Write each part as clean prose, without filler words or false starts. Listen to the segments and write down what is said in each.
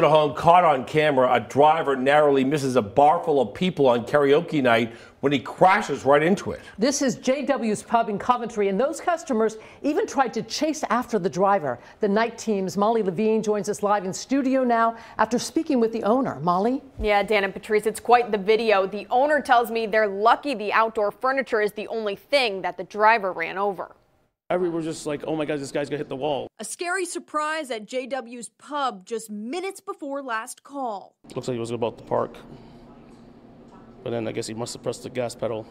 to the home caught on camera. A driver narrowly misses a bar full of people on karaoke night when he crashes right into it. This is JW's Pub in Coventry, and those customers even tried to chase after the driver. The night team's Molly Levine joins us live in studio now after speaking with the owner. Molly? Yeah, Dan and Patrice, it's quite the video. The owner tells me they're lucky the outdoor furniture is the only thing that the driver ran over. Everyone was just like, oh my God, this guy's gonna hit the wall. A scary surprise at JW's Pub just minutes before last call. Looks like he was about to park, but then I guess he must have pressed the gas pedal.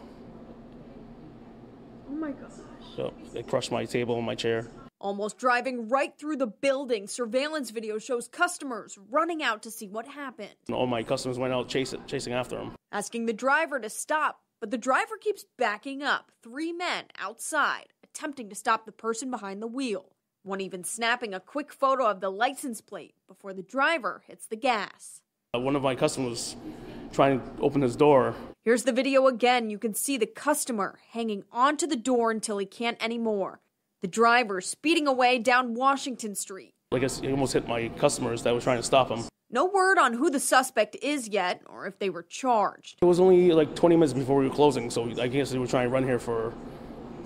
Oh my gosh. Yep, it crushed my table and my chair. Almost driving right through the building, surveillance video shows customers running out to see what happened. And all my customers went out chasing after him. Asking the driver to stop, but the driver keeps backing up. Three men outside, attempting to stop the person behind the wheel. One even snapping a quick photo of the license plate before the driver hits the gas. One of my customers trying to open his door. Here's the video again. You can see the customer hanging onto the door until he can't anymore. The driver speeding away down Washington Street. I guess he almost hit my customers that were trying to stop him. No word on who the suspect is yet or if they were charged. It was only like 20 minutes before we were closing, so I guess they were trying to run here for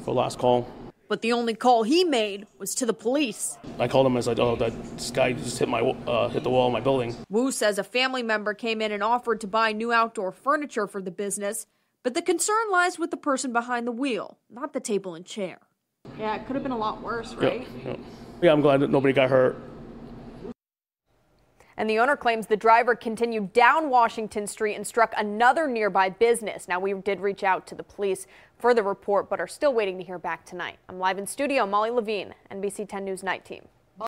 last call. But the only call he made was to the police. I called him and said, oh, this guy just hit the wall of my building. Wu says a family member came in and offered to buy new outdoor furniture for the business, but the concern lies with the person behind the wheel, not the table and chair. Yeah, it could have been a lot worse, right? Yeah, yeah, I'm glad that nobody got hurt. And the owner claims the driver continued down Washington Street and struck another nearby business. Now, we did reach out to the police for the report, but are still waiting to hear back tonight. I'm live in studio, Molly Levine, NBC 10 News Night Team.